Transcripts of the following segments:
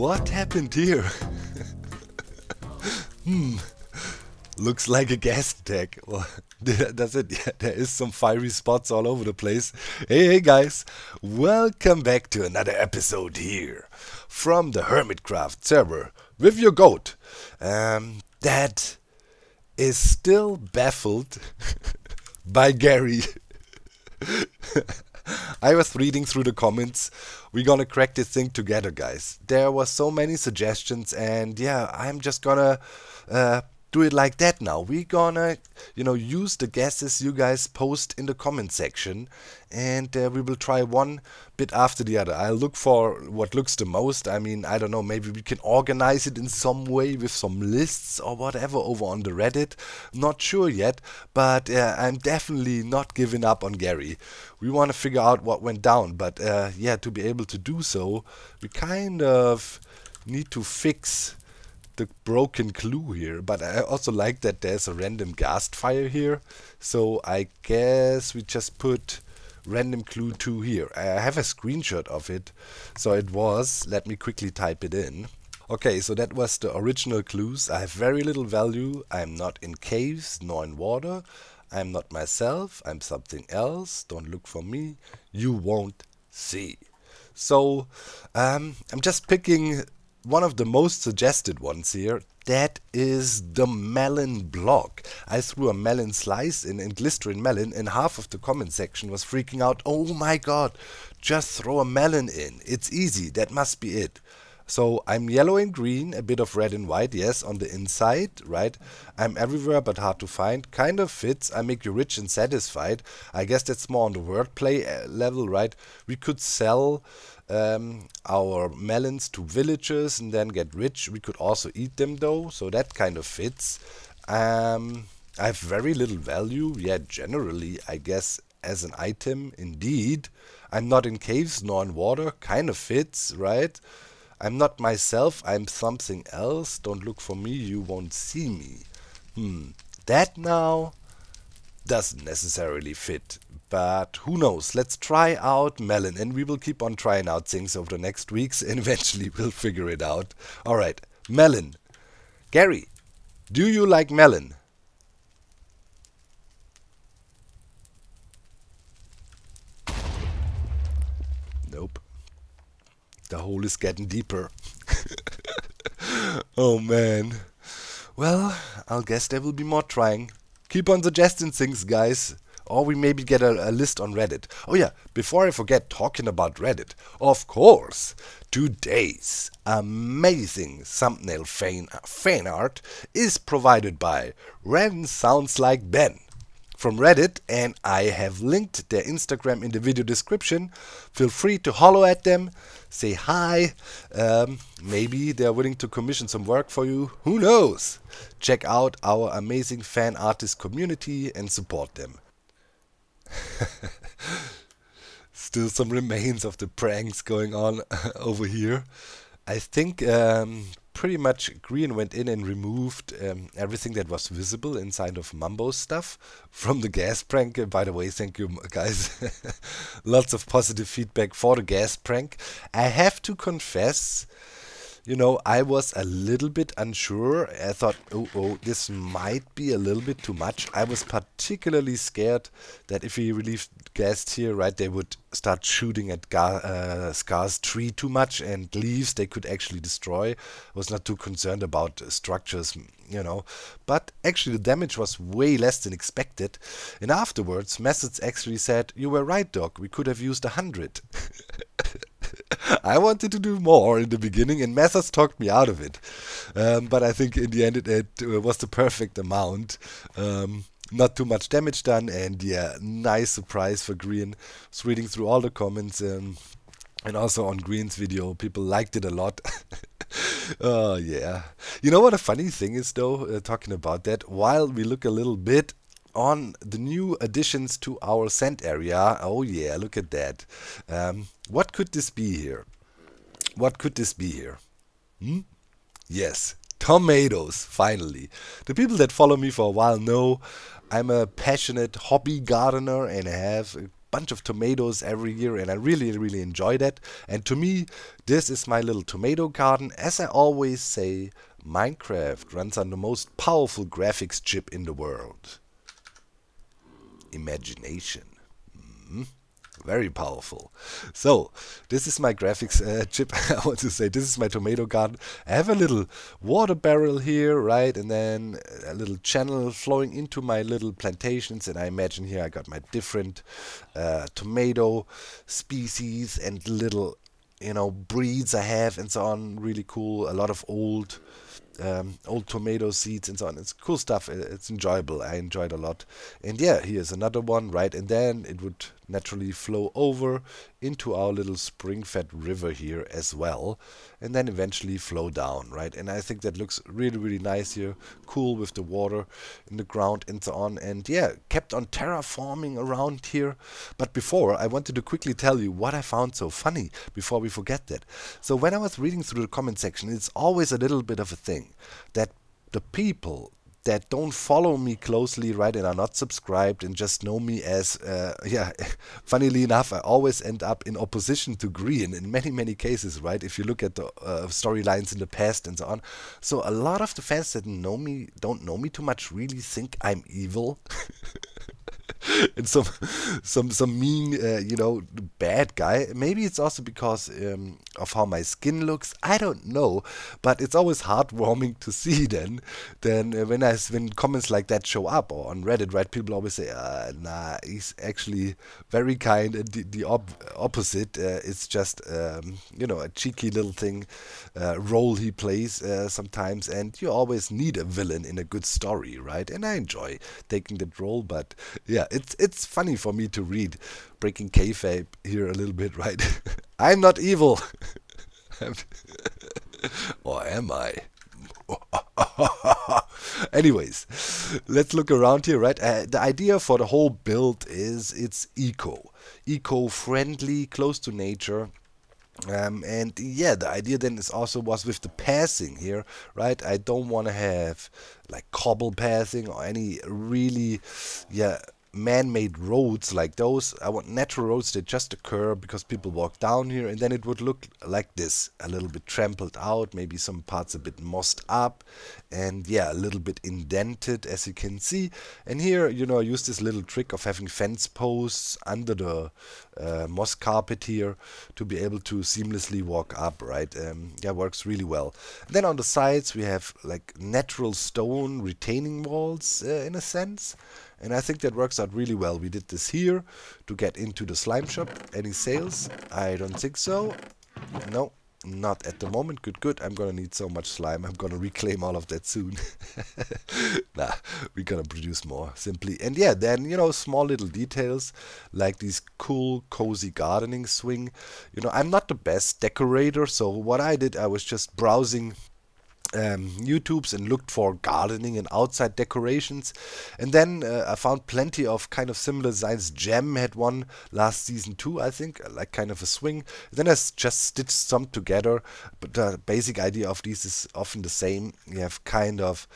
What happened here? Looks like a gas attack. That's it. Yeah, there is some fiery spots all over the place. Hey guys, welcome back to another episode here from the Hermitcraft server with your goat. That is still baffled by Gary. I was reading through the comments. We're gonna crack this thing together, guys. There were so many suggestions, and yeah, I'm just gonna do it like that now. We're gonna, you know, use the guesses you guys post in the comment section, and we will try one bit after the other. I'll look for what looks the most. I mean, I don't know, maybe we can organize it in some way with some lists or whatever over on the Reddit. Not sure yet, but I'm definitely not giving up on Gary. We want to figure out what went down, but yeah, to be able to do so, we kind of need to fix the broken clue here. But I also like that there's a random gas fire here, so I guess we just put random clue 2 here. I have a screenshot of it, so it was, let me quickly type it in. Okay, so that was the original clues. I have very little value. I'm not in caves nor in water. I'm not myself. I'm something else. Don't look for me, you won't see. So I'm just picking one of the most suggested ones here. That is the melon block. I threw a melon slice in and glycerin melon, and half of the comment section was freaking out. Oh my god, just throw a melon in, it's easy, that must be it. So I'm yellow and green, a bit of red and white, yes, on the inside, right? I'm everywhere but hard to find, kind of fits. I make you rich and satisfied. I guess that's more on the wordplay level, right? We could sell our melons to villagers and then get rich. We could also eat them though, so that kind of fits. I have very little value, yeah, generally, I guess, as an item, indeed. I'm not in caves nor in water, kind of fits, right? I'm not myself, I'm something else. Don't look for me, you won't see me. That now doesn't necessarily fit. But who knows? Let's try out melon, and we will keep on trying out things over the next weeks, and eventually we'll figure it out. Alright, melon. Gary, do you like melon? Nope. The hole is getting deeper. Oh man. Well, I'll guess there will be more trying. Keep on suggesting things, guys. Or we maybe get a list on Reddit. Oh yeah, before I forget, talking about Reddit, of course, today's amazing thumbnail fan art is provided by RenSoundsLikeBen from Reddit, and I have linked their Instagram in the video description. Feel free to holler at them, say hi, maybe they're willing to commission some work for you, who knows? Check out our amazing fan artist community and support them. Still some remains of the pranks going on over here. I think pretty much Grian went in and removed everything that was visible inside of Mumbo's stuff from the gas prank. And by the way, thank you guys. Lots of positive feedback for the gas prank. I have to confess, you know, I was a little bit unsure. I thought, oh, this might be a little bit too much. I was particularly scared that if we relieved guests here, right, they would start shooting at Scar's tree too much, and leaves they could actually destroy. I was not too concerned about structures, you know. But actually the damage was way less than expected. And afterwards, Methods actually said, you were right, Doc, we could have used 100. I wanted to do more in the beginning, and Methods talked me out of it. But I think in the end it was the perfect amount. Not too much damage done, and yeah, nice surprise for Grian. I was reading through all the comments, and also on Grian's video, people liked it a lot. Oh yeah. You know what a funny thing is though, talking about that, while we look a little bit on the new additions to our sand area. Oh yeah, look at that. What could this be here? What could this be here? Yes, tomatoes, finally. The people that follow me for a while know I'm a passionate hobby gardener, and I have bunch of tomatoes every year, and I really, really enjoy that. And to me, this is my little tomato garden. As I always say, Minecraft runs on the most powerful graphics chip in the world. Imagination. Mm-hmm. Very powerful. So, this is my graphics chip, I want to say. This is my tomato garden. I have a little water barrel here, right? And then a little channel flowing into my little plantations. And I imagine here I got my different tomato species and little, you know, breeds I have and so on. Really cool. A lot of old tomato seeds and so on. It's cool stuff. It's enjoyable. I enjoyed a lot. And yeah, here's another one, right? And then it would naturally flow over into our little spring-fed river here as well, and then eventually flow down, right? And I think that looks really, really nice here. Cool with the water in the ground and so on. And yeah, kept on terraforming around here. But before, I wanted to quickly tell you what I found so funny before we forget that. So when I was reading through the comment section, it's always a little bit of a thing that the people that don't follow me closely, right, and are not subscribed and just know me as, yeah, funnily enough, I always end up in opposition to Grian in many, many cases, right, if you look at the storylines in the past and so on. So a lot of the fans that know me, don't know me too much, really think I'm evil. And some mean, you know, bad guy. Maybe it's also because of how my skin looks. I don't know, but it's always heartwarming to see then. When comments like that show up, or on Reddit, right? People always say, "Nah, he's actually very kind." And the opposite. It's just you know, a cheeky little thing role he plays sometimes. And you always need a villain in a good story, right? And I enjoy taking that role, but yeah. It's funny for me to read, breaking kayfabe here a little bit, right? I'm not evil. Or am I? Anyways, let's look around here, right? The idea for the whole build is it's eco-friendly, close to nature. And yeah, the idea then is also was with the passing here, right? I don't want to have like cobble passing or any really, yeah, man-made roads like those. I want natural roads that just occur because people walk down here, and then it would look like this, a little bit trampled out, maybe some parts a bit mossed up, and yeah, a little bit indented, as you can see. And here, you know, I used this little trick of having fence posts under the moss carpet here to be able to seamlessly walk up, right? Yeah, works really well. And then on the sides we have like natural stone retaining walls in a sense. And I think that works out really well. We did this here to get into the slime shop. Any sales? I don't think so. No, not at the moment. Good, good. I'm gonna need so much slime. I'm gonna reclaim all of that soon. Nah, we're gonna produce more, simply. And yeah, then, you know, small little details like these cool, cozy gardening swing. You know, I'm not the best decorator, so what I did, I was just browsing YouTubes and looked for gardening and outside decorations, and then I found plenty of kind of similar designs. Gem had one last season too, I think, like kind of a swing. Then I just stitched some together, but the basic idea of these is often the same. You have kind of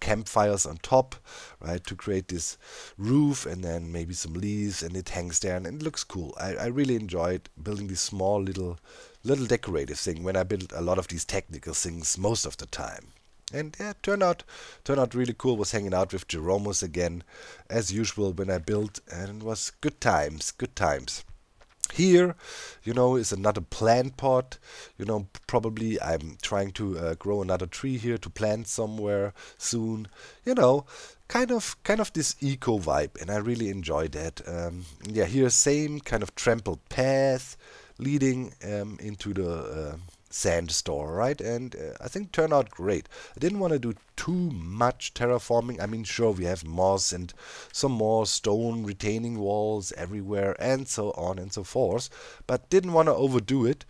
campfires on top, right, to create this roof, and then maybe some leaves, and it hangs there, and it looks cool. I really enjoyed building these small little decorative thing when I build a lot of these technical things most of the time. And yeah, turned out really cool. Was hanging out with Jeromus again, as usual, when I built, and it was good times, good times. Here, you know, is another plant pot. You know, probably I'm trying to grow another tree here to plant somewhere soon. You know, kind of this eco vibe, and I really enjoy that. Yeah, here same kind of trampled path leading into the sand store, right? And I think turned out great. I didn't want to do too much terraforming. I mean, sure, we have moss and some more stone retaining walls everywhere and so on and so forth, but didn't want to overdo it.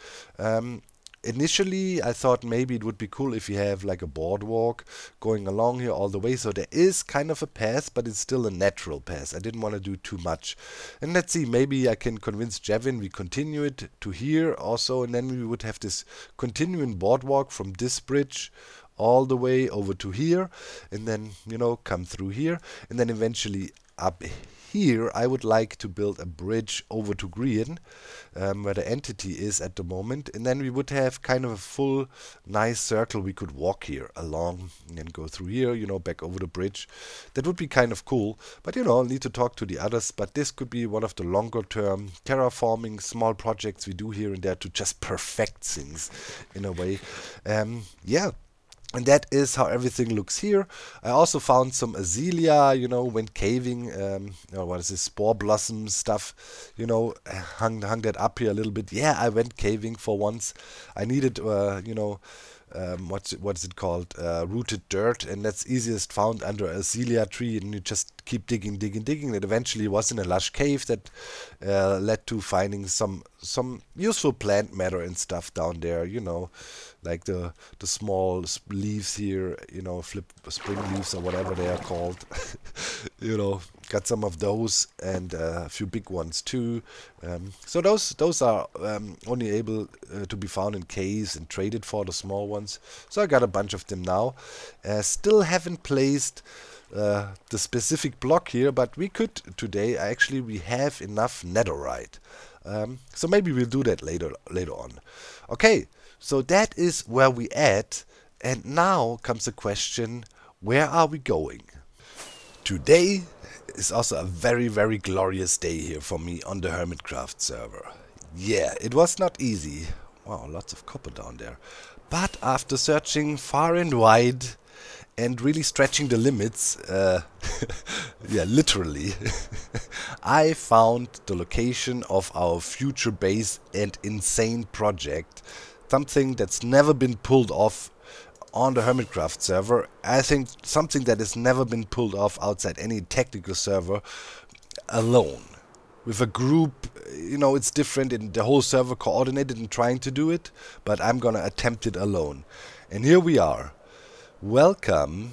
Initially, I thought maybe it would be cool if you have like a boardwalk going along here all the way. So there is kind of a path, but it's still a natural path. I didn't want to do too much. And let's see, maybe I can convince Jevin we continue it to here also. And then we would have this continuing boardwalk from this bridge all the way over to here. And then, you know, come through here. And then eventually up here I would like to build a bridge over to Grian, where the entity is at the moment, and then we would have kind of a full nice circle we could walk here along and then go through here, you know, back over the bridge. That would be kind of cool, but you know, I'll need to talk to the others, but this could be one of the longer term terraforming small projects we do here and there to just perfect things in a way. Yeah. And that is how everything looks here. I also found some azalea, you know, went caving, or what is this, spore blossom stuff, you know, hung that up here a little bit. Yeah, I went caving for once. I needed, you know, what is it called, rooted dirt, and that's easiest found under a azalea tree, and you just keep digging. It eventually was in a lush cave that led to finding some useful plant matter and stuff down there, you know, like the small leaves here, you know, spring leaves or whatever they are called. You know, got some of those and a few big ones too. So those are only able to be found in caves and traded for, the small ones. So I got a bunch of them now. Still haven't placed the specific block here, but we could today. Actually, we have enough netherite. So maybe we'll do that later on. Okay, so that is where we at. And now comes the question, where are we going? Today is also a very, very glorious day here for me on the Hermitcraft server. Yeah, it was not easy. Wow, lots of copper down there. But after searching far and wide and really stretching the limits, yeah, literally, I found the location of our future base and insane project. Something that's never been pulled off on the Hermitcraft server. I think something that has never been pulled off outside any technical server alone. With a group, you know, it's different, and the whole server coordinated and trying to do it, but I'm gonna attempt it alone. And here we are. Welcome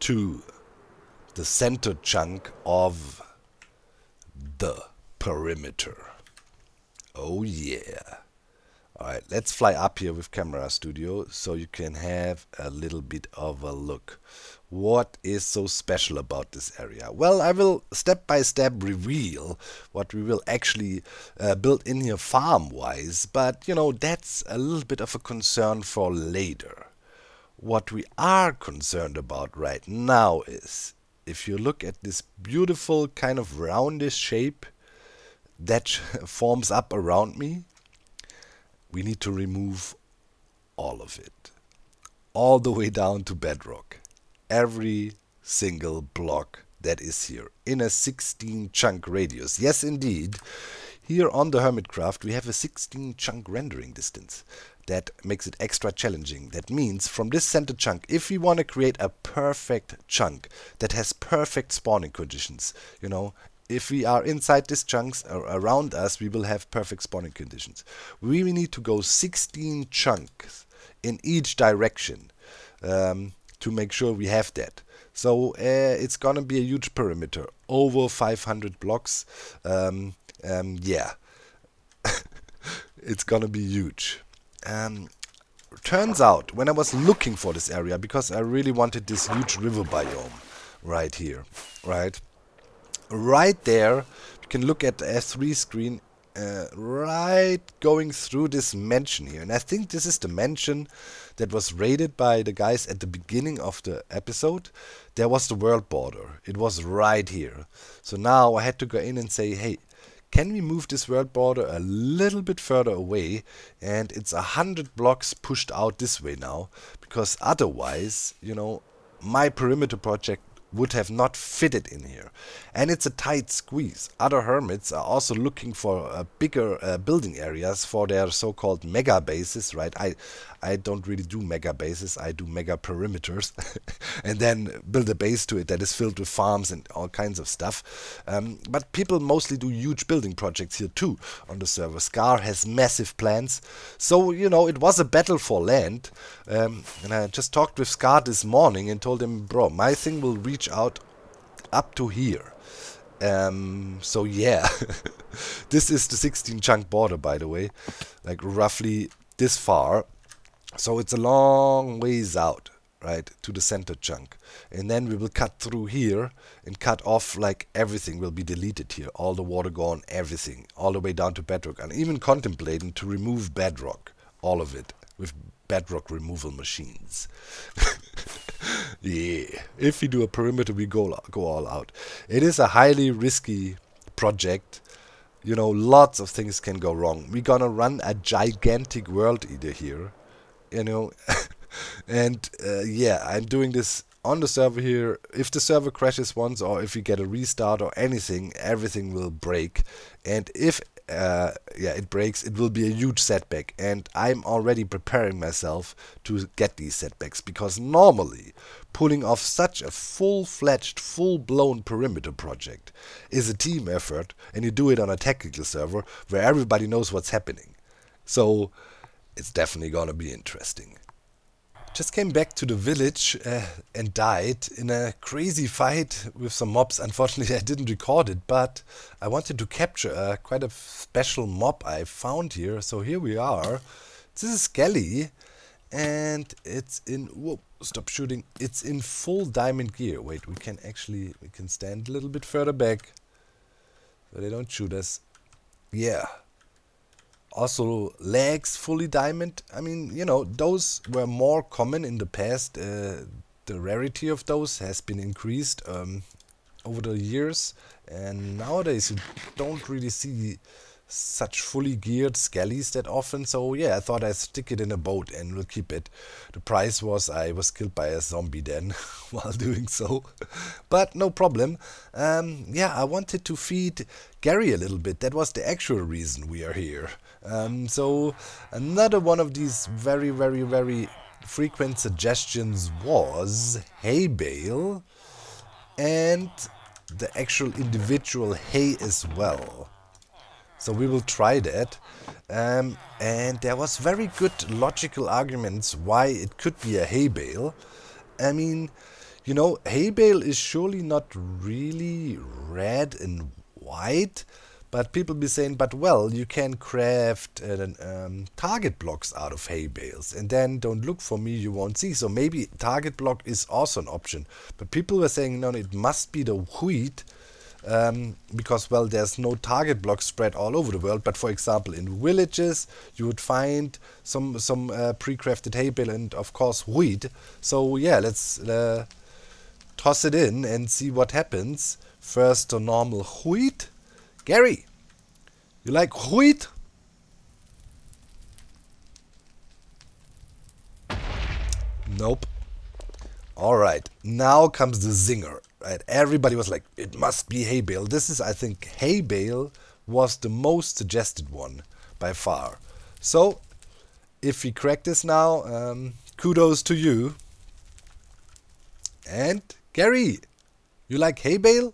to the center chunk of the perimeter. Oh yeah. Alright, let's fly up here with Camera Studio so you can have a little bit of a look. What is so special about this area? Well, I will step by step reveal what we will actually build in here farm-wise, but you know, that's a little bit of a concern for later. What we are concerned about right now is, if you look at this beautiful kind of roundish shape that forms up around me, we need to remove all of it, all the way down to bedrock. Every single block that is here in a 16 chunk radius. Yes, indeed. Here on the Hermitcraft, we have a 16 chunk rendering distance. That makes it extra challenging. That means from this center chunk, if we want to create a perfect chunk that has perfect spawning conditions, you know, if we are inside these chunks or around us, we will have perfect spawning conditions. We need to go 16 chunks in each direction to make sure we have that. So it's gonna be a huge perimeter, over 500 blocks. Yeah, it's gonna be huge. Turns out, when I was looking for this area, because I really wanted this huge river biome right here, right? Right there, you can look at the S3 screen, right going through this mansion here. And I think this is the mansion that was raided by the guys at the beginning of the episode. There was the world border. It was right here. So now I had to go in and say, hey, can we move this world border a little bit further away? And it's 100 blocks pushed out this way now, because otherwise, you know, my perimeter project would have not fitted in here. And it's a tight squeeze. Other hermits are also looking for bigger building areas for their so-called mega bases, right? I don't really do mega bases, I do mega perimeters. And then build a base to it that is filled with farms and all kinds of stuff. But people mostly do huge building projects here too on the server. Scar has massive plans. So, you know, it was a battle for land. And I just talked with Scar this morning and told him, bro, my thing will reach out up to here. So yeah, this is the 16 chunk border, by the way, like roughly this far. So it's a long ways out, right, to the center chunk. And then we will cut through here and cut off, like, everything will be deleted here. All the water gone, everything, all the way down to bedrock. And even contemplating to remove bedrock, all of it, with bedrock removal machines. Yeah. If we do a perimeter, we go all out. It is a highly risky project. You know, lots of things can go wrong. We're gonna run a gigantic world eater here, you know. And yeah, I'm doing this on the server here. If the server crashes once, or if we get a restart or anything, everything will break. And if yeah, it breaks, it will be a huge setback. And I'm already preparing myself to get these setbacks, because normally pulling off such a full-fledged, full-blown perimeter project is a team effort, and you do it on a technical server where everybody knows what's happening. So it's definitely gonna be interesting. Just came back to the village and died in a crazy fight with some mobs. Unfortunately, I didn't record it, but I wanted to capture quite a special mob I found here. So here we are. This is Skelly, and it's in... Whoa, stop shooting. It's in full diamond gear. Wait, we can actually... We can stand a little bit further back so they don't shoot us. Yeah. Also, legs fully diamond. I mean, you know, those were more common in the past. The rarity of those has been increased over the years, and nowadays you don't really see such fully geared skellies that often. So yeah, I thought I'd stick it in a boat and we'll keep it. The price was I was killed by a zombie then while doing so, but no problem. Yeah, I wanted to feed Gary a little bit. That was the actual reason we are here. So another one of these very frequent suggestions was hay bale, and the actual individual hay as well. So we will try that. And there was very good logical arguments why it could be a hay bale. I mean, you know, hay bale is surely not really red and white, but people be saying, but well, you can craft target blocks out of hay bales, and then don't look for me, you won't see. So maybe target block is also an option. But people were saying, no, it must be the wheat, because, well, there's no target blocks spread all over the world. But for example, in villages you would find some pre-crafted hay bale and of course wheat. So yeah, let's toss it in and see what happens. First, the normal wheat. Gary, you like wheat? Nope. All right, now comes the zinger. Right. Everybody was like, it must be hay bale. This is, I think, hay bale was the most suggested one by far. So, if we crack this now, kudos to you. And Gary, you like hay bale?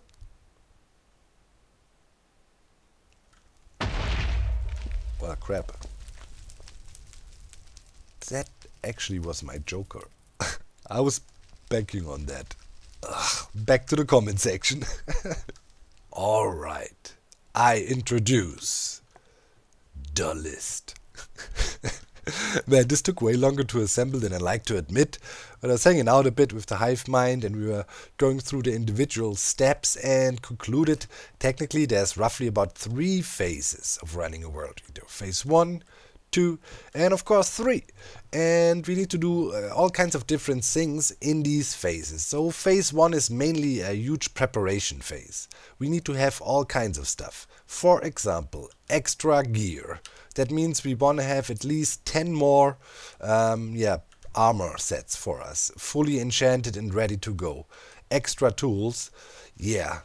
Well, crap. That actually was my joker. I was banking on that. Ugh, back to the comment section. Alright, I introduce the list. Man, this took way longer to assemble than I like to admit, but I was hanging out a bit with the hive mind and we were going through the individual steps and concluded technically there's roughly about 3 phases of running a world eater. Phase 1, 2, and of course 3. And we need to do all kinds of different things in these phases. So phase 1 is mainly a huge preparation phase. We need to have all kinds of stuff. For example, extra gear. That means we want to have at least 10 more armor sets for us, fully enchanted and ready to go. Extra tools, yeah,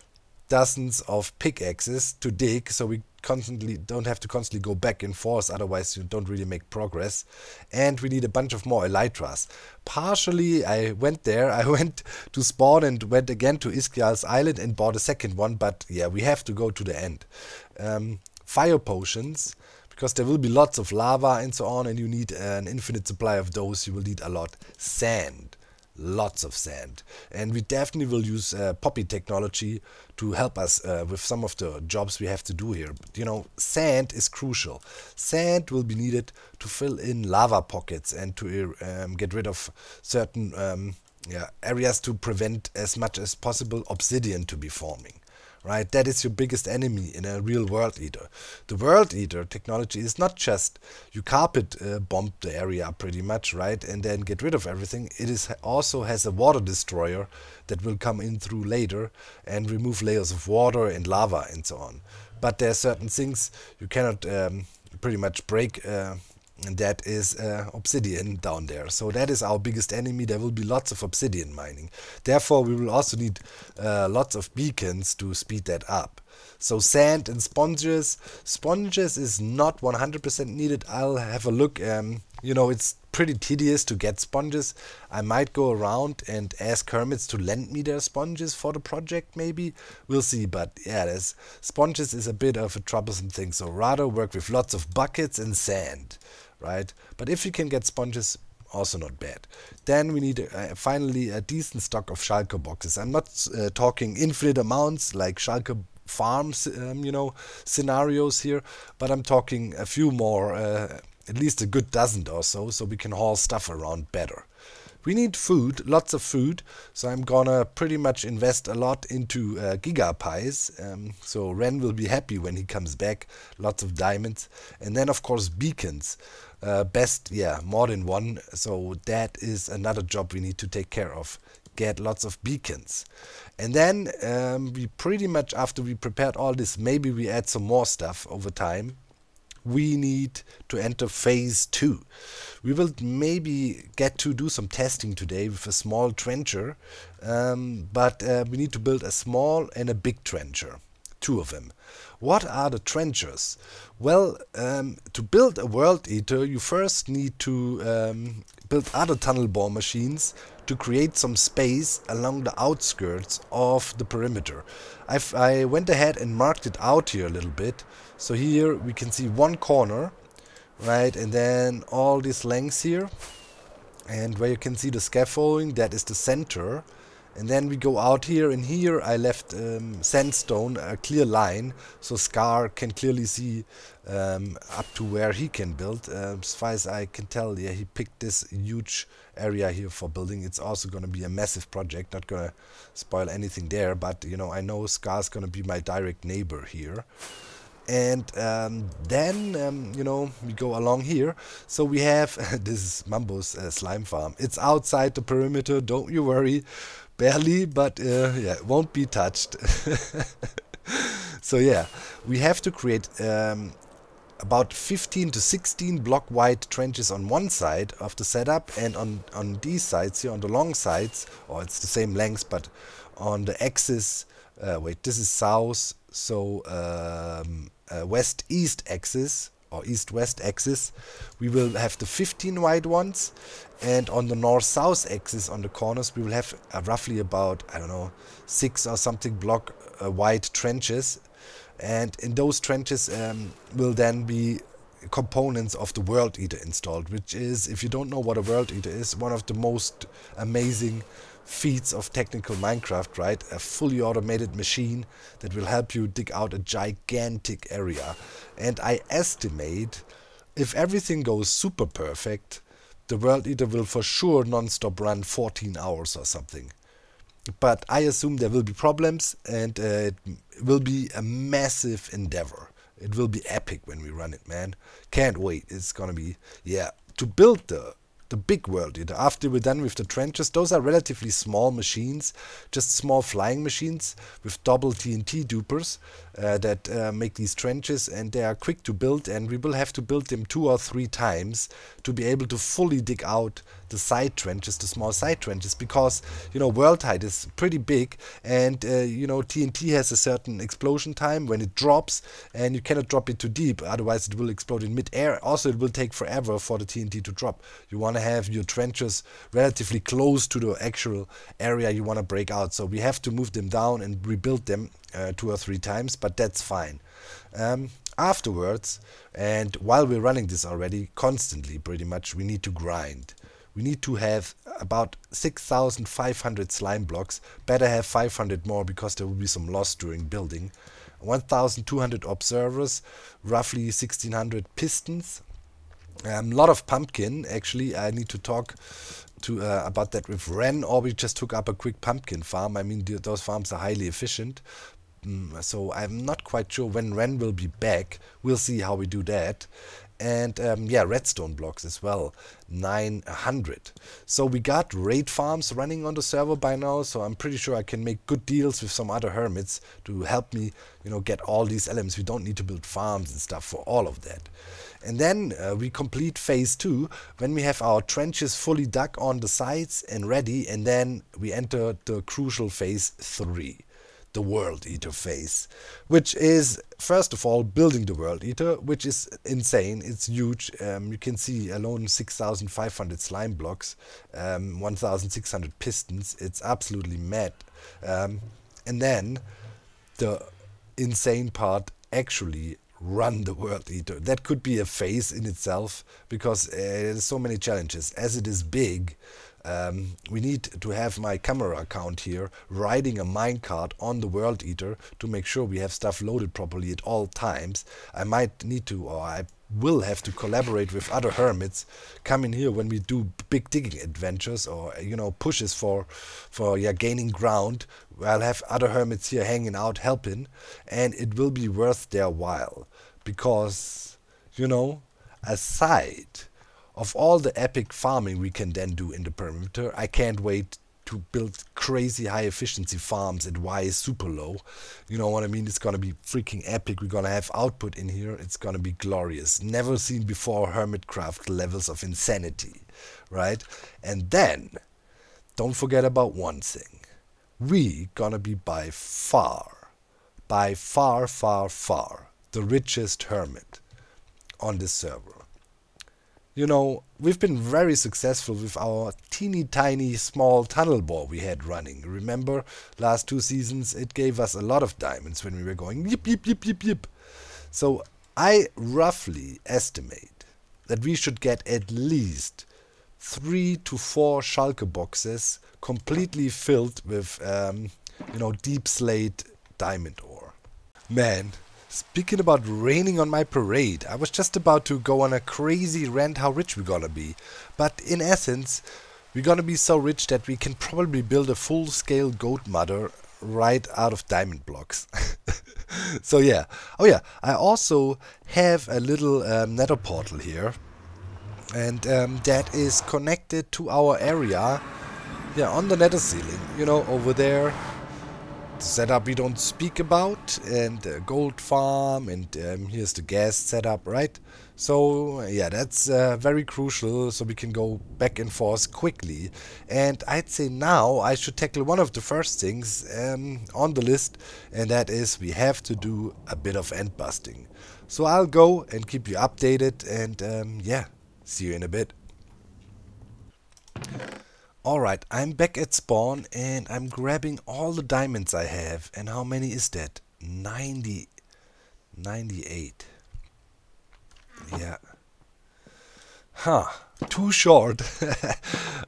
dozens of pickaxes to dig, so we constantly don't have to go back and forth, otherwise you don't really make progress. And we need a bunch of more elytras. Partially I went there, I went to spawn and went again to Iskall's island and bought a second one, but yeah, we have to go to the end. Fire potions, because there will be lots of lava and so on, and you need an infinite supply of those. You will need a lot. Sand, lots of sand, and we definitely will use poppy technology to help us with some of the jobs we have to do here. But, you know, sand is crucial. Sand will be needed to fill in lava pockets and to get rid of certain yeah, areas to prevent as much as possible obsidian to be forming. Right, that is your biggest enemy in a real world eater. The world eater technology is not just you carpet bomb the area pretty much, right, and then get rid of everything. It is also has a water destroyer that will come in through later and remove layers of water and lava and so on. But there are certain things you cannot pretty much break, and that is obsidian down there. So that is our biggest enemy. There will be lots of obsidian mining. Therefore, we will also need lots of beacons to speed that up. So sand and sponges. Sponges is not 100% needed. I'll have a look. You know, it's pretty tedious to get sponges. I might go around and ask hermits to lend me their sponges for the project maybe. We'll see, but yeah, sponges is a bit of a troublesome thing. So rather work with lots of buckets and sand, right? But if you can get sponges, also not bad. Then we need finally a decent stock of shulker boxes. I'm not talking infinite amounts like shulker farms, you know, scenarios here, but I'm talking a few more, at least a good dozen or so, so we can haul stuff around better. We need food, lots of food, so I'm gonna pretty much invest a lot into giga pies, so Ren will be happy when he comes back, lots of diamonds, and then of course beacons, best, yeah, more than one, so that is another job we need to take care of. Get lots of beacons, and then we pretty much, after we prepared all this, maybe we add some more stuff over time. We need to enter phase 2. We will maybe get to do some testing today with a small trencher, but we need to build a small and a big trencher, two of them. What are the trenchers? Well, to build a world eater, you first need to build other tunnel bore machines to create some space along the outskirts of the perimeter. I went ahead and marked it out here a little bit. So here we can see one corner, right, and then all these lengths here. And where you can see the scaffolding, that is the center. And then we go out here, and here I left sandstone, a clear line, so Scar can clearly see up to where he can build. As far as I can tell, yeah, he picked this huge area here for building. It's also going to be a massive project, not going to spoil anything there, but you know, I know Scar's going to be my direct neighbor here. And then, you know, we go along here. So we have, this is Mambo's slime farm. It's outside the perimeter, don't you worry. Barely, but yeah, it won't be touched. So yeah, we have to create about 15 to 16 block wide trenches on one side of the setup, and on these sides here, on the long sides, or it's the same length, but on the axis, wait, this is south, so west-east axis, or east-west axis, we will have the 15 wide ones, and on the north-south axis on the corners we will have roughly about, I don't know, 6 or something block wide trenches, and in those trenches will then be components of the World Eater installed, which is, if you don't know what a World Eater is, one of the most amazing feats of technical Minecraft, right? A fully automated machine that will help you dig out a gigantic area. And I estimate, if everything goes super perfect, the World Eater will for sure non-stop run 14 hours or something. But I assume there will be problems, and it will be a massive endeavor. It will be epic when we run it, man. Can't wait. It's gonna be, yeah. To build the big world eater, after we're done with the trenches, those are relatively small machines, just small flying machines with double TNT dupers that make these trenches, and they are quick to build, and we will have to build them 2 or 3 times to be able to fully dig out the side trenches, the small side trenches, because, you know, world height is pretty big, and, you know, TNT has a certain explosion time when it drops, and you cannot drop it too deep, otherwise it will explode in mid-air. Also, it will take forever for the TNT to drop. You want to have your trenches relatively close to the actual area you want to break out, so we have to move them down and rebuild them 2 or 3 times, but that's fine. Afterwards, and while we're running this already, constantly pretty much, we need to grind. We need to have about 6,500 slime blocks. Better have 500 more because there will be some loss during building. 1,200 observers, roughly 1,600 pistons, A lot of pumpkin, actually. I need to talk to about that with Ren, or we just took up a quick pumpkin farm. I mean, those farms are highly efficient. So I'm not quite sure when Ren will be back. We'll see how we do that. And yeah, redstone blocks as well, 900. So we got raid farms running on the server by now, so I'm pretty sure I can make good deals with some other hermits to help me, you know, get all these elements. We don't need to build farms and stuff for all of that. And then we complete phase 2 when we have our trenches fully dug on the sides and ready, and then we enter the crucial phase 3. The World Eater phase, which is first of all building the World Eater, which is insane. It's huge. You can see alone 6,500 slime blocks, 1,600 pistons. It's absolutely mad. And then the insane part, actually run the World Eater. That could be a phase in itself because there's so many challenges. As it is big, we need to have my camera account here riding a minecart on the World Eater to make sure we have stuff loaded properly at all times. I might need to, or I will have to collaborate with other hermits, come in here when we do big digging adventures or, you know, pushes for yeah, gaining ground. I'll have other hermits here hanging out, helping, and it will be worth their while because, you know, aside of all the epic farming we can then do in the perimeter, I can't wait to build crazy high efficiency farms at Y is super low. You know what I mean? It's gonna be freaking epic. We're gonna have output in here. It's gonna be glorious. Never seen before Hermitcraft levels of insanity, right? And then, don't forget about one thing. We gonna be by far, far, far, the richest hermit on this server. You know, we've been very successful with our teeny tiny small tunnel bore we had running. Remember, last 2 seasons, it gave us a lot of diamonds when we were going yip, yip, yip, yip, yip. So I roughly estimate that we should get at least 3 to 4 shulker boxes completely filled with, you know, deep slate diamond ore. Man. Speaking about raining on my parade, I was just about to go on a crazy rant how rich we're gonna be. But in essence, we're gonna be so rich that we can probably build a full-scale goat mother right out of diamond blocks. So yeah. Oh yeah, I also have a little nether portal here. And that is connected to our area. Yeah, on the nether ceiling, you know, over there. Setup we don't speak about, and gold farm, and here's the gas setup, right? So yeah, that's very crucial, so we can go back and forth quickly. And I'd say now I should tackle one of the first things on the list, and that is we have to do a bit of end busting. So I'll go and keep you updated, and yeah, see you in a bit. Alright, I'm back at spawn and I'm grabbing all the diamonds I have. And how many is that? 90. 98. Yeah. Huh. Too short.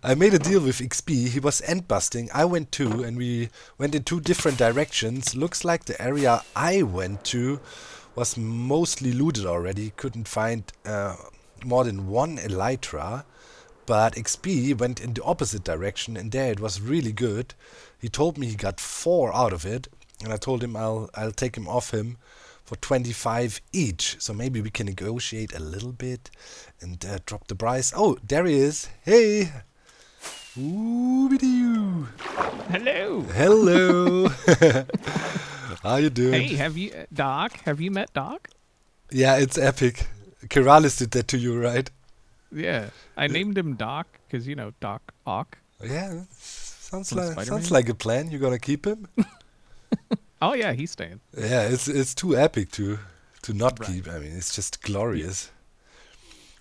I made a deal with XP. He was end busting. I went too, and we went in 2 different directions. Looks like the area I went to was mostly looted already. Couldn't find more than 1 elytra. But XP went in the opposite direction, and there it was really good. He told me he got 4 out of it, and I told him I'll take him off him for 25 each. So maybe we can negotiate a little bit and drop the price. Oh, there he is. Hey! Ooh-be-doo. Hello! Hello! How you doing? Hey, have you, Doc? Have you met Doc? Yeah, it's epic. Keralis did that to you, right? Yeah, I named him Doc because, you know, Doc Ock. Yeah, sounds like a plan. You're gonna keep him? Oh yeah, he's staying. Yeah, it's too epic to not right. Keep. I mean, it's just glorious.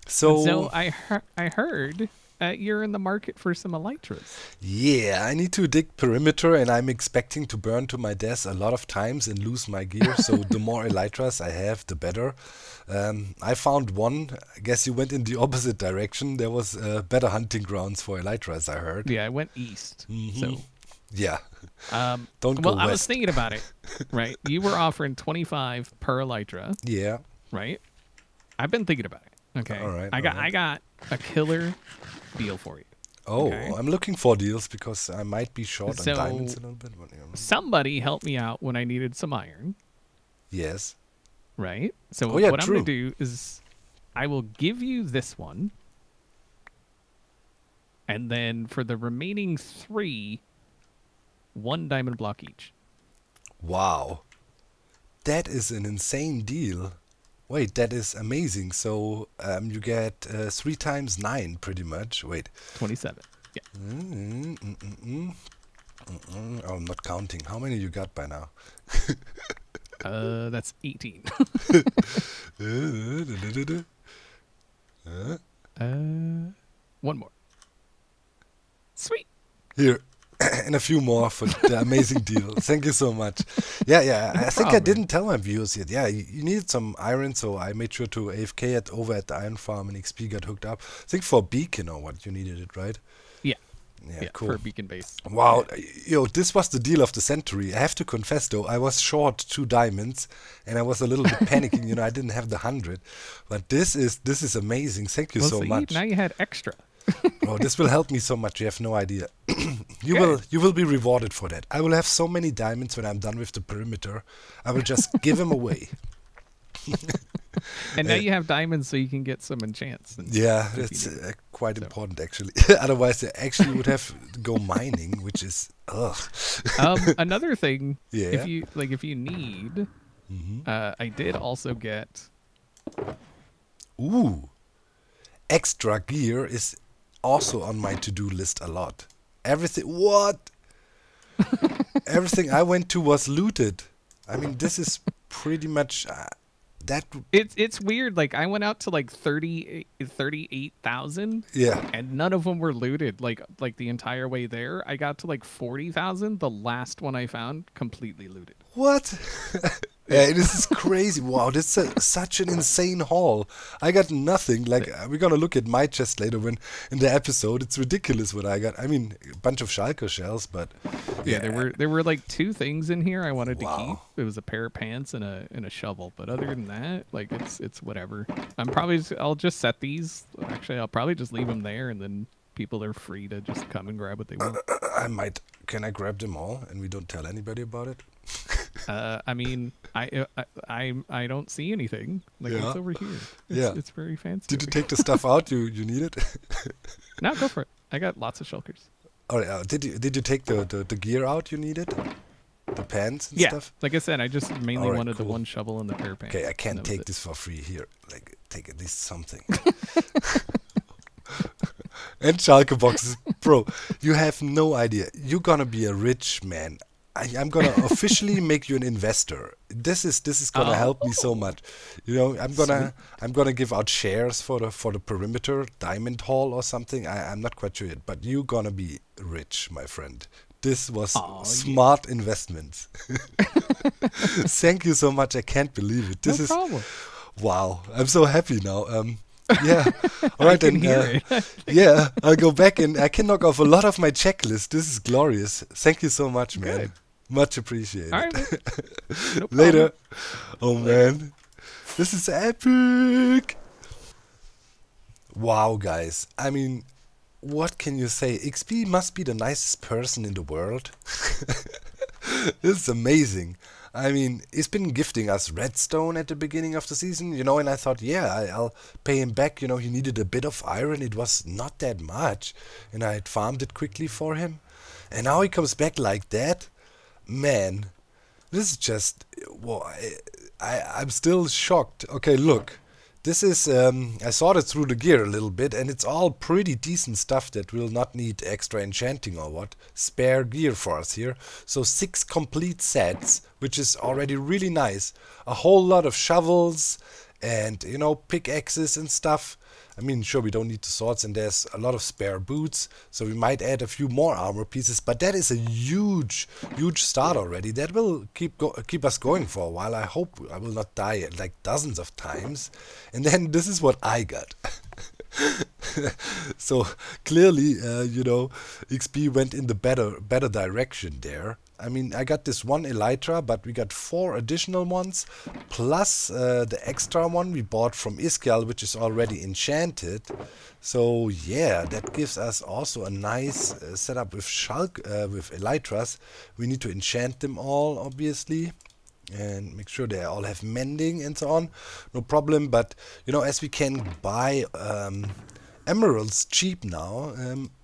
So I heard you're in the market for some elytras. Yeah, I need to dig perimeter, and I'm expecting to burn to my death a lot of times and lose my gear. So the more elytras I have, the better. I found one. I guess you went in the opposite direction. There was better hunting grounds for elytras, I heard. Yeah, I went east. Mm-hmm. So yeah, don't go west. I was thinking about it. Right, you were offering 25 per elytra. Yeah. Right. I've been thinking about it. Okay. All right. I got a killer deal for you. Oh, okay? I'm looking for deals because I might be short on diamonds a little bit. Somebody helped me out when I needed some iron. Yes. Right? So what I'm going to do is I will give you this one. And then for the remaining three, one diamond block each. Wow. That is an insane deal. Wait, that is amazing. So you get 3 times 9 pretty much. Wait. 27. Yeah. Oh, I'm not counting. How many you got by now? That's 18. One more. Sweet. Here. And a few more for the amazing deal. Thank you so much. Yeah, yeah. No problem. Think I didn't tell my viewers yet. Yeah, you needed some iron, so I made sure to AFK at over at the iron farm, and XP got hooked up. I think for a beacon or what, you needed it, right? Yeah. Yeah, cool. For a beacon base. Wow. Yeah. Yo, this was the deal of the century. I have to confess, though, I was short 2 diamonds, and I was a little bit panicking. You know, I didn't have the 100. But this is amazing. Thank you so much. Now you had extra. Oh, this will help me so much. You have no idea. you will be rewarded for that. I will have so many diamonds when I'm done with the perimeter. I will just give them away. And now you have diamonds, so you can get some enchants. Yeah, that's quite important, actually. Otherwise, I actually would have to go mining, which is ugh. Another thing. Yeah. If you need, I did also get. Ooh. Extra gear is also on my to-do list a lot. Everything, what? Everything I went to was looted. I mean, this is pretty much that. It's weird. Like I went out to like 38,000. Yeah. And none of them were looted. Like the entire way there, I got to like 40,000. The last one I found completely looted. What? Yeah, this is crazy. Wow, this is such an insane haul. I got nothing. Like, we're going to look at my chest later when in the episode. It's ridiculous what I got. I mean, a bunch of Schalke shells, but... Yeah, there were like 2 things in here I wanted to keep. It was a pair of pants and a shovel. But other than that, like, it's whatever. I'll just set these. Actually, I'll probably just leave them there, and then people are free to just come and grab what they want. Can I grab them all and we don't tell anybody about it? I mean, I don't see anything. Like it's over here. It's very fancy. Did you take the stuff out? You need it? No, go for it. I got lots of shulkers. Oh, yeah. Did you take the gear out? You needed the pants and stuff. Like I said, I just mainly wanted the 1 shovel and the pair of pants. Okay, I can't take this for free here. Like, take at least something. And Schalke boxes, bro. You have no idea. You're gonna be a rich man. I'm gonna officially make you an investor. This is gonna help me so much. You know, I'm gonna give out shares for the perimeter diamond haul or something. I'm not quite sure yet, but you're gonna be rich, my friend. This was smart investments. Thank you so much. I can't believe it. This is wow. I'm so happy now. Yeah. All right, then. Yeah, I'll go back and I can knock off a lot of my checklist. This is glorious. Thank you so much, man. Good. Much appreciated. All right. No Later. Oh, man. This is epic. Wow, guys. I mean, what can you say? XP must be the nicest person in the world. This is amazing. I mean, he's been gifting us redstone at the beginning of the season, you know, and I thought, yeah, I'll pay him back. You know, he needed a bit of iron. It was not that much. And I had farmed it quickly for him. And now he comes back like that. Man, this is just, well, I'm still shocked. Okay, look, this is, I sorted through the gear a little bit, and it's all pretty decent stuff that will not need extra enchanting or what. Spare gear for us here. So 6 complete sets, which is already really nice. A whole lot of shovels and, you know, pickaxes and stuff. I mean, sure, we don't need the swords, and there's a lot of spare boots, so we might add a few more armor pieces, but that is a huge, huge start already. That will keep us going for a while. I hope I will not die like dozens of times. And then this is what I got. So clearly, you know, XP went in the better direction there. I mean, I got this one elytra, but we got 4 additional ones, plus the extra one we bought from Iskall, which is already enchanted. So yeah, that gives us also a nice setup with elytras. We need to enchant them all, obviously, and make sure they all have mending and so on. No problem, but you know, as we can buy emeralds cheap now,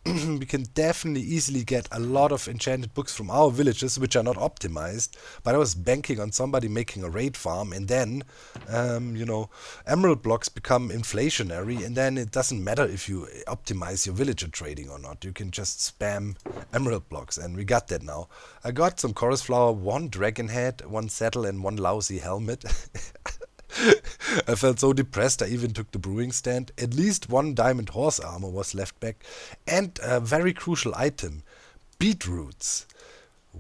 we can definitely easily get a lot of enchanted books from our villages, which are not optimized, but I was banking on somebody making a raid farm, and then you know, emerald blocks become inflationary, and then it doesn't matter if you optimize your villager trading or not, you can just spam emerald blocks, and we got that now. I got some cauliflower, 1 dragon head, 1 saddle, and 1 lousy helmet. I felt so depressed I even took the brewing stand. At least 1 diamond horse armor was left back. And a very crucial item, beetroots.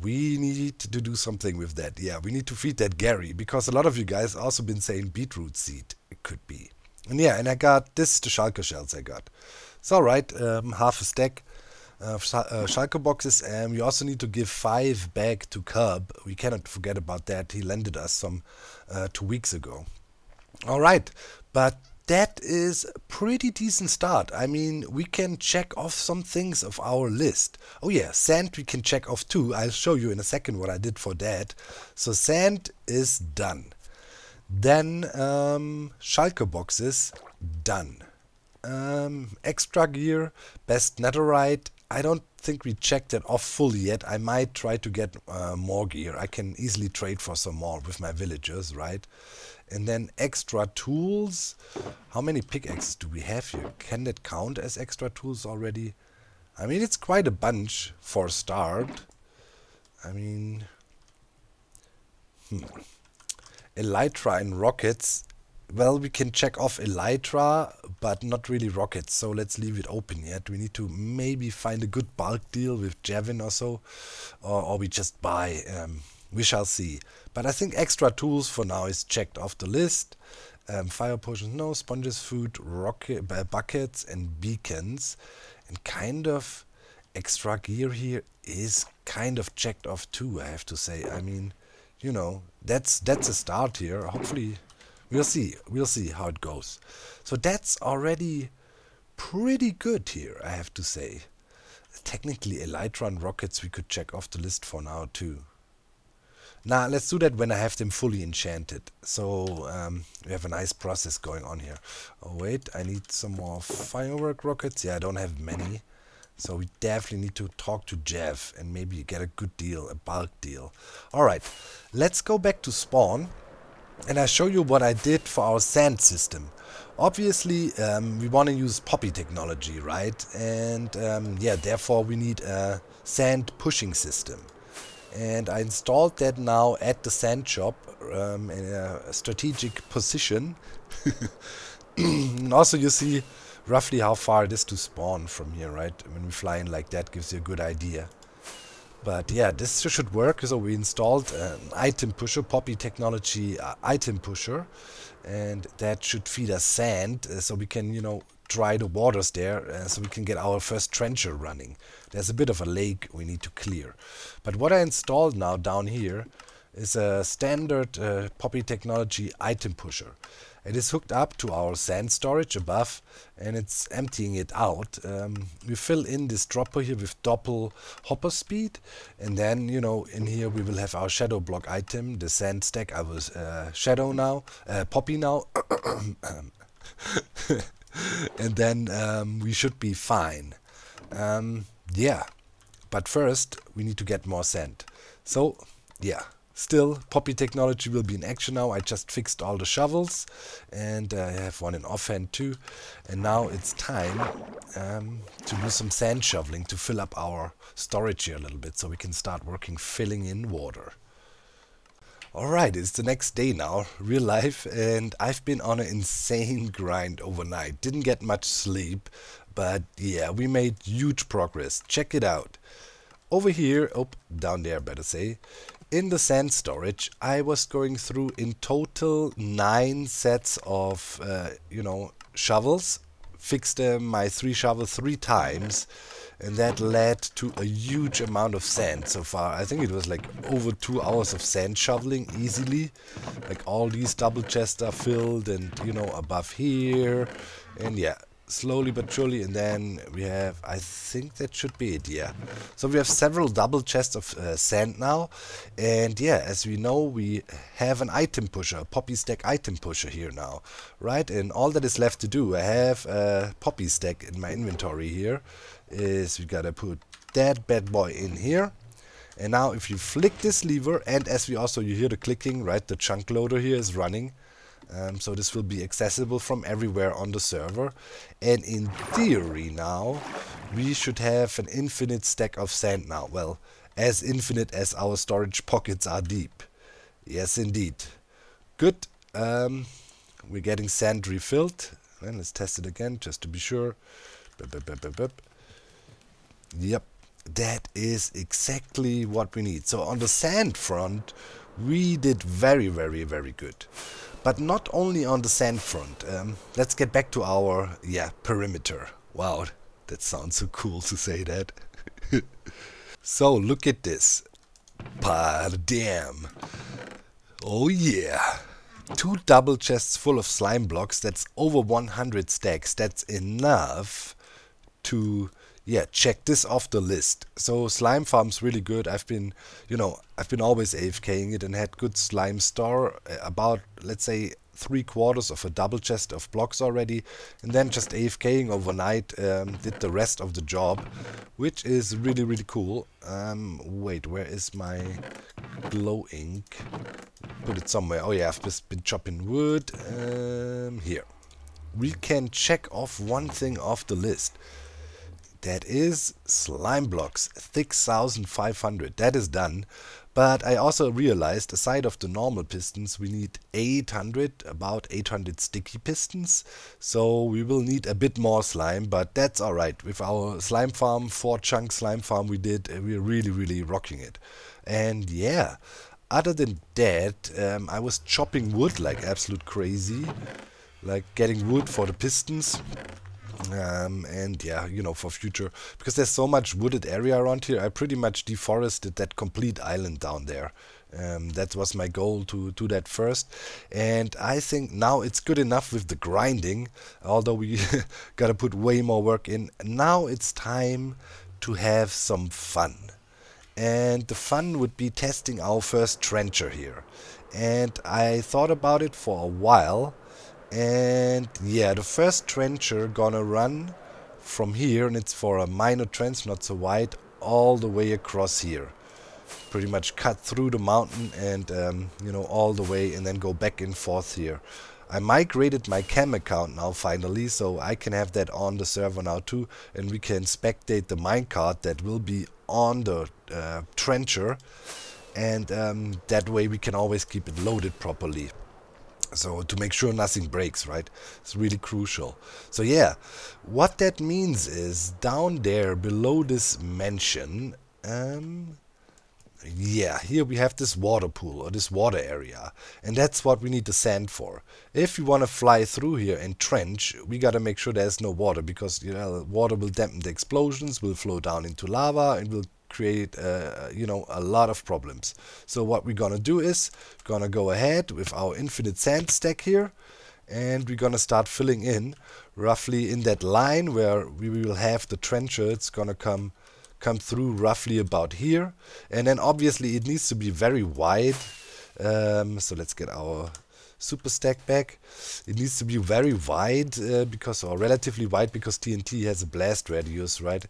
We need to do something with that. Yeah, we need to feed that Gary, because a lot of you guys also been saying beetroot seed, it could be. And yeah, and I got this, the Schalke shells I got. It's alright, half a stack of Schalke boxes. And we also need to give 5 back to Cub. We cannot forget about that. He lended us some 2 weeks ago. Alright, but that is a pretty decent start. I mean, we can check off some things of our list. Oh yeah, sand we can check off too. I'll show you in a second what I did for that. So sand is done. Then Schalke boxes, done. Extra gear, best netherite. I don't think we checked that off fully yet. I might try to get more gear. I can easily trade for some more with my villagers, right? And then extra tools. How many pickaxes do we have here? Can that count as extra tools already? I mean, it's quite a bunch for a start. I mean... Elytra and rockets. Well, we can check off elytra, but not really rockets, so let's leave it open yet. We need to maybe find a good bulk deal with Jevin or so, or we just buy... we shall see. But I think extra tools for now is checked off the list. Fire potions, no. Sponges, food, rocket, buckets, and beacons. And kind of extra gear here is kind of checked off too, I have to say. I mean, you know, that's a start here. Hopefully, we'll see. We'll see how it goes. So that's already pretty good here, I have to say. Technically, elytra and rockets we could check off the list for now too. Now, let's do that when I have them fully enchanted. So, we have a nice process going on here. Oh, wait, I need some more firework rockets. Yeah, I don't have many. So, we definitely need to talk to Jev and maybe get a good deal, a bulk deal. Alright, let's go back to spawn. And I'll show you what I did for our sand system. Obviously, we want to use poppy technology, right? And, yeah, therefore we need a sand pushing system. And I installed that now at the sand shop in a strategic position. And also you see roughly how far it is to spawn from here, right? When we fly in like that, gives you a good idea. But yeah, this should work. So we installed an item pusher, poppy technology item pusher. And that should feed us sand so we can, you know, dry the waters there, so we can get our first trencher running. There's a bit of a lake we need to clear. But what I installed now down here is a standard poppy technology item pusher. It is hooked up to our sand storage above, and it's emptying it out. We fill in this dropper here with double hopper speed, and then, you know, in here we will have our shadow block item, the sand stack. I will poppy now. And then we should be fine. Yeah, but first we need to get more sand. So yeah, still poppy technology will be in action now. I just fixed all the shovels, and I have one in offhand too. And now it's time to do some sand shoveling to fill up our storage here a little bit, so we can start working filling in water. Alright, it's the next day now, real life, and I've been on an insane grind overnight. Didn't get much sleep, but yeah, we made huge progress. Check it out. Over here, oh, down there, better say, in the sand storage, I was going through in total 9 sets of, you know, shovels. Fixed my 3 shovels 3 times. and that led to a huge amount of sand so far. I think it was like over 2 hours of sand shoveling easily. Like all these double chests are filled and, you know, above here. And yeah, slowly but surely. And then we have, I think that should be it, yeah. So we have several double chests of sand now. And yeah, as we know, we have an item pusher, a poppy stack item pusher here now. Right, and all that is left to do, I have a poppy stack in my inventory here. Is we gotta put that bad boy in here, and now if you flick this lever, and as we also, you hear the clicking, right? The chunk loader here is running, so this will be accessible from everywhere on the server, and in theory now we should have an infinite stack of sand now. Well, as infinite as our storage pockets are deep. Yes indeed. Good. We're getting sand refilled, and let's test it again just to be sure. Yep, that is exactly what we need. So on the sand front, we did very, very, very good. But not only on the sand front. Let's get back to our, yeah, perimeter. Wow, that sounds so cool to say that. So look at this. Pardam. Oh yeah. 2 double chests full of slime blocks. That's over 100 stacks. That's enough to... yeah, check this off the list. So slime farm's really good. I've been, you know, I've been always AFKing it and had good slime store. About, let's say, 3/4 of a double chest of blocks already. And then just AFKing overnight did the rest of the job, which is really, really cool. Wait, where is my glow ink? Put it somewhere. Oh yeah, I've just been chopping wood. Here. We can check off one thing off the list. That is slime blocks, 6,500. That is done. But I also realized, aside of the normal pistons, we need 800, about 800 sticky pistons. So we will need a bit more slime, but that's all right. With our slime farm, 4-chunk slime farm we did, we're really, really rocking it. And yeah, other than that, I was chopping wood like absolute crazy. Like getting wood for the pistons. And yeah, you know, for future, because there's so much wooded area around here, I pretty much deforested that complete island down there. That was my goal, to do that first, and I think now it's good enough with the grinding, although we gotta put way more work in. Now it's time to have some fun, and the fun would be testing our first trencher here. And I thought about it for a while. And yeah, the first trencher gonna run from here, and it's for a minor trench, not so wide, all the way across here. Pretty much cut through the mountain and, you know, all the way, and then go back and forth here. I migrated my cam account now finally, so I can have that on the server now too, and we can spectate the minecart that will be on the trencher, and that way we can always keep it loaded properly. So to make sure nothing breaks, right? It's really crucial. So yeah, what that means is down there below this mansion, yeah, here we have this water pool or this water area, and that's what we need the sand for. If you want to fly through here and trench, we gotta make sure there's no water, because, you know, water will dampen the explosions, will flow down into lava, and will create, you know, a lot of problems. So what we're gonna do is, we're gonna go ahead with our infinite sand stack here, and we're gonna start filling in, roughly in that line where we will have the trencher. It's gonna come through roughly about here, and then obviously it needs to be very wide. So let's get our super stack back. It needs to be very wide, because, or relatively wide, because TNT has a blast radius, right?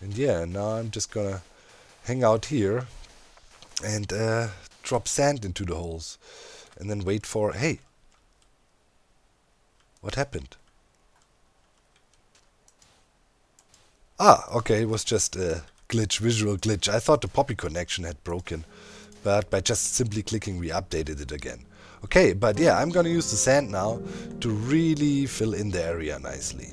And yeah, now I'm just gonna hang out here and drop sand into the holes, and then wait for, hey, what happened? Ah, okay, it was just a glitch, visual glitch. I thought the poppy connection had broken, but by just simply clicking, we updated it again. Okay, but yeah, I'm gonna use the sand now to really fill in the area nicely.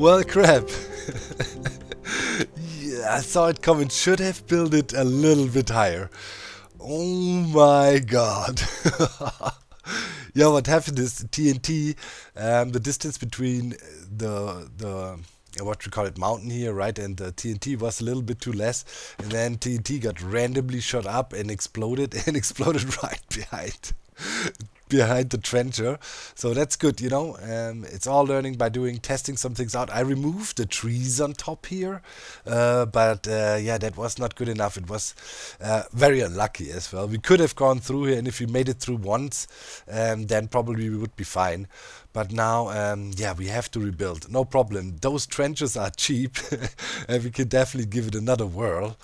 Well, crap. Yeah, I saw it coming. Should have built it a little bit higher. Oh my god. Yeah, what happened is TNT, the distance between the what we call it, mountain here, right, and the TNT was a little bit too less, and then TNT got randomly shot up and exploded, and exploded right behind the trencher. So that's good, you know. It's all learning by doing, testing some things out. I removed the trees on top here, but yeah, that was not good enough. It was very unlucky as well. We could have gone through here, and if we made it through once, then probably we would be fine. But now, yeah, we have to rebuild. No problem. Those trenches are cheap, and we can definitely give it another whirl.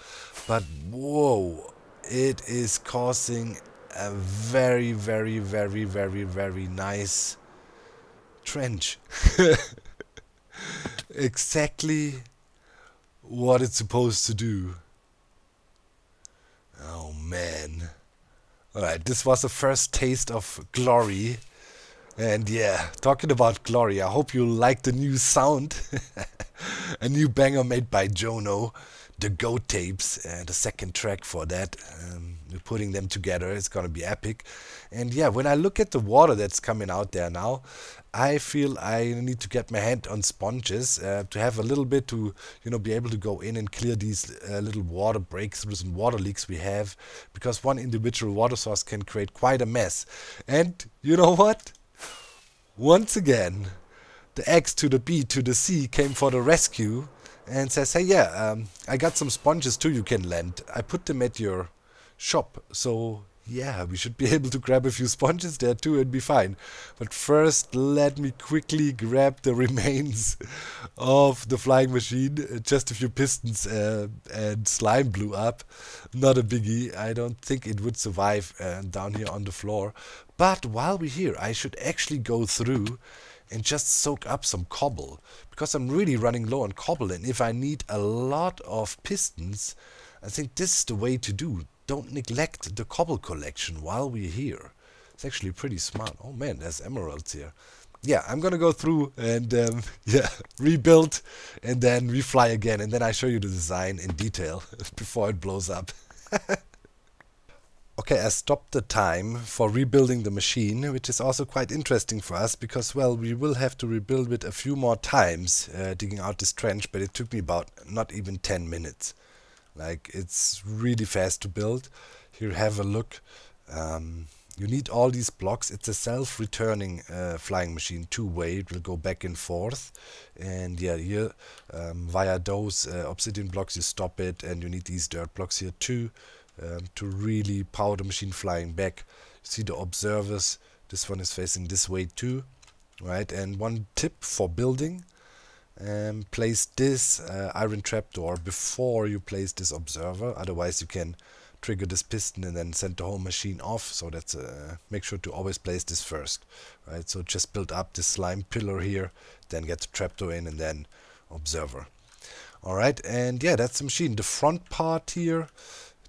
But whoa, it is causing a very, very, very, very, very nice trench. Exactly what it's supposed to do. Oh man. Alright, this was the first taste of glory. And yeah, talking about glory, I hope you like the new sound. A new banger made by Jono, the Goat Tapes, the second track for that. We're putting them together, it's gonna be epic. And yeah, when I look at the water that's coming out there now, I feel I need to get my hand on sponges to have a little bit to, you know, be able to go in and clear these little water breakthroughs and water leaks we have, because one individual water source can create quite a mess. And you know what? Once again, the X to the B to the C came for the rescue and says, hey, yeah, I got some sponges too you can lend. I put them at your shop, so yeah, we should be able to grab a few sponges there too and be fine. But first, let me quickly grab the remains of the flying machine. Just a few pistons and slime blew up. Not a biggie. I don't think it would survive down here on the floor. But while we're here, I should actually go through and just soak up some cobble, because I'm really running low on cobble, and if I need a lot of pistons, I think this is the way to do. Don't neglect the cobble collection while we're here. It's actually pretty smart. Oh man, there's emeralds here. Yeah, I'm gonna go through and yeah, rebuild and then refly again, and then I show you the design in detail before it blows up. Okay, I stopped the time for rebuilding the machine, which is also quite interesting for us because, well, we will have to rebuild it a few more times digging out this trench, but it took me about not even 10 minutes. Like, it's really fast to build. Here, have a look. You need all these blocks. It's a self-returning flying machine, two-way. It will go back and forth. And yeah, here, via those obsidian blocks, you stop it, and you need these dirt blocks here too. To really power the machine flying back. You see the observers, this one is facing this way too, right? And one tip for building, place this iron trapdoor before you place this observer, otherwise you can trigger this piston and then send the whole machine off. So that's make sure to always place this first, right? So just build up this slime pillar here, then get the trapdoor in and then observer. Alright, and yeah, that's the machine. The front part here,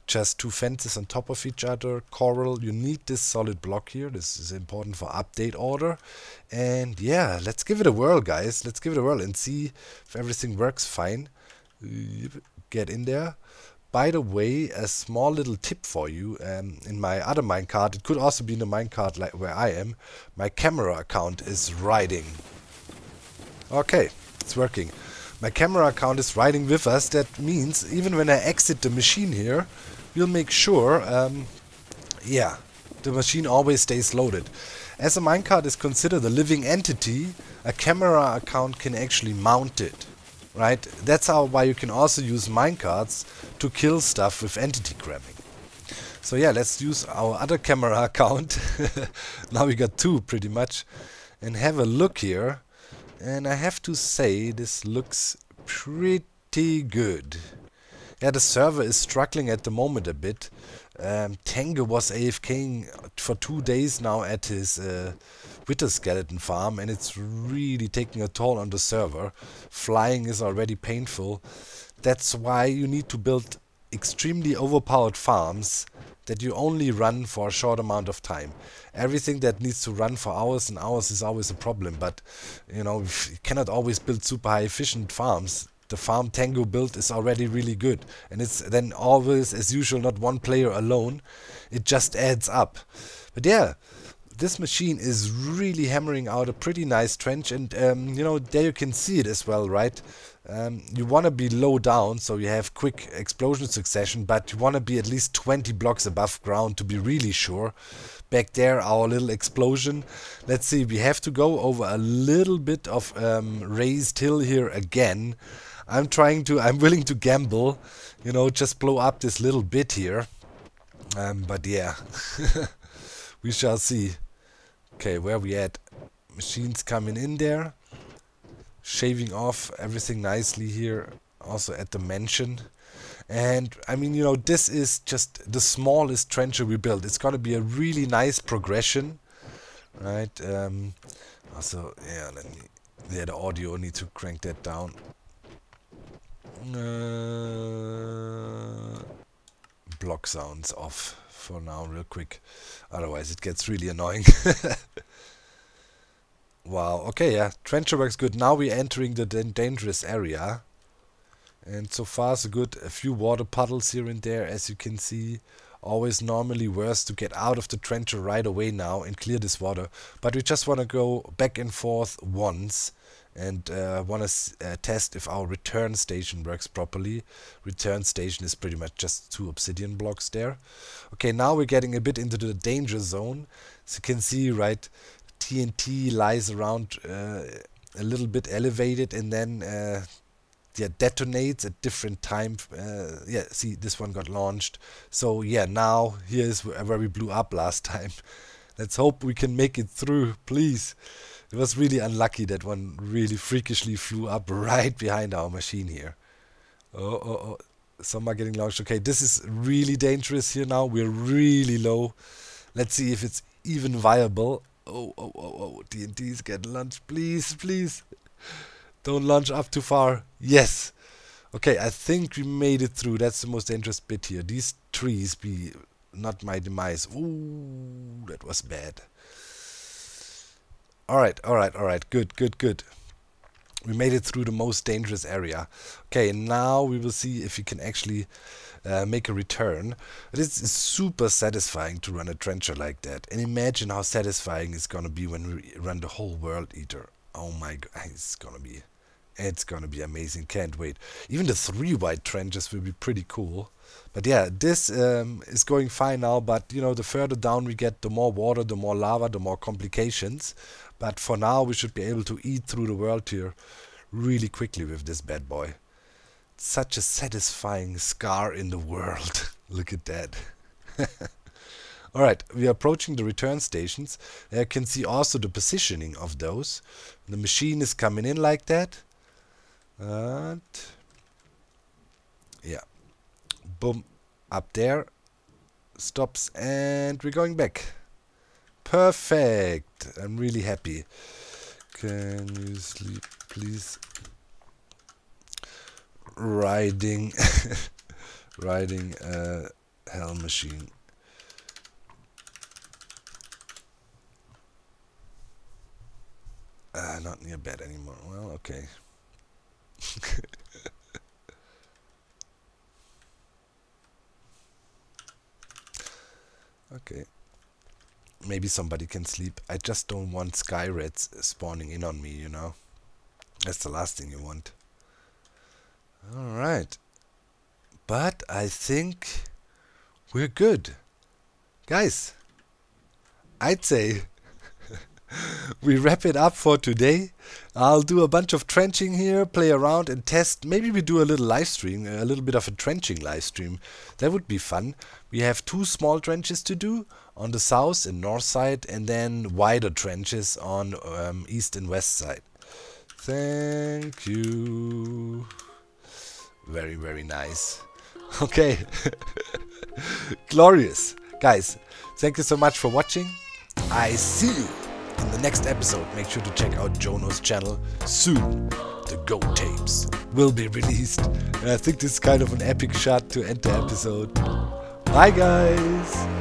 just two fences on top of each other, coral. You need this solid block here. This is important for update order. And yeah, let's give it a whirl, guys. Let's give it a whirl and see if everything works fine. Get in there. By the way, a small little tip for you. In my other minecart, it could also be in the minecart like where I am, my camera account is riding. Okay, it's working. My camera account is riding with us. That means even when I exit the machine here, we'll make sure, yeah, the machine always stays loaded. As a minecart is considered a living entity, a camera account can actually mount it, right? That's how why you can also use minecarts to kill stuff with entity grabbing. So yeah, let's use our other camera account. Now we got two pretty much, and have a look here. And I have to say, this looks pretty good. Yeah, the server is struggling at the moment a bit. Tango was AFKing for 2 days now at his wither skeleton farm, and it's really taking a toll on the server. Flying is already painful. That's why you need to build extremely overpowered farms that you only run for a short amount of time. Everything that needs to run for hours and hours is always a problem, but you know, you cannot always build super high efficient farms. The farm Tango built is already really good, and it's then always, as usual, not one player alone. It just adds up. But yeah, this machine is really hammering out a pretty nice trench, and you know, there you can see it as well, right? You want to be low down, so you have quick explosion succession, but you want to be at least 20 blocks above ground to be really sure. Back there, our little explosion. Let's see, we have to go over a little bit of raised hill here again. I'm willing to gamble, you know, just blow up this little bit here. But yeah, we shall see. Okay, where we at? Machines coming in there. Shaving off everything nicely here, also at the mansion. And I mean, you know, this is just the smallest trencher we built. It's gonna be a really nice progression, right? Also, yeah, let me, yeah, the audio, need to crank that down. Block sounds off for now, real quick. Otherwise, it gets really annoying. Wow, okay, yeah, trencher works good. Now we're entering the dangerous area. And so far so good. A few water puddles here and there, as you can see. Always normally worse to get out of the trencher right away now and clear this water. But we just want to go back and forth once and want to test if our return station works properly. Return station is pretty much just 2 obsidian blocks there. Okay, now we're getting a bit into the danger zone. As you can see, right, TNT lies around a little bit elevated, and then yeah, detonates at different time. Yeah, see, this one got launched. So yeah, now here is where we blew up last time. Let's hope we can make it through, please. It was really unlucky that one really freakishly flew up right behind our machine here. Oh, oh, oh, some are getting launched. Okay, this is really dangerous here now. We're really low. Let's see if it's even viable. Oh, oh, oh, oh, TNT's getting launched. Please, please. Don't launch up too far. Yes. Okay, I think we made it through. That's the most dangerous bit here. These trees be not my demise. Ooh, that was bad. Alright, alright, alright. Good, good, good. We made it through the most dangerous area. Okay, now we will see if we can actually make a return. It is super satisfying to run a trencher like that. And imagine how satisfying it's gonna be when we run the whole World Eater. Oh my god, it's gonna be amazing. Can't wait. Even the 3-wide trenches will be pretty cool. But yeah, this is going fine now, but you know, the further down we get, the more water, the more lava, the more complications. But for now, we should be able to eat through the world here really quickly with this bad boy. Such a satisfying scar in the world. Look at that. Alright, we are approaching the return stations. I can see also the positioning of those. The machine is coming in like that. And yeah. Boom. Up there. Stops, and we're going back. Perfect. I'm really happy. Can you sleep, please? Riding a hell machine. Not near bed anymore. Well, okay. Okay. Maybe somebody can sleep. I just don't want sky rats spawning in on me, you know. That's the last thing you want. Alright. But I think we're good. Guys, I'd say we wrap it up for today. I'll do a bunch of trenching here, play around and test. Maybe we do a little live stream, a little bit of a trenching live stream. That would be fun. We have 2 small trenches to do on the south and north side, and then wider trenches on east and west side. Thank you. Very, very nice. Okay. Glorious. Guys, thank you so much for watching. I see you in the next episode. Make sure to check out Jono's channel soon. The Goat Tapes will be released. And I think this is kind of an epic shot to end the episode. Bye, guys.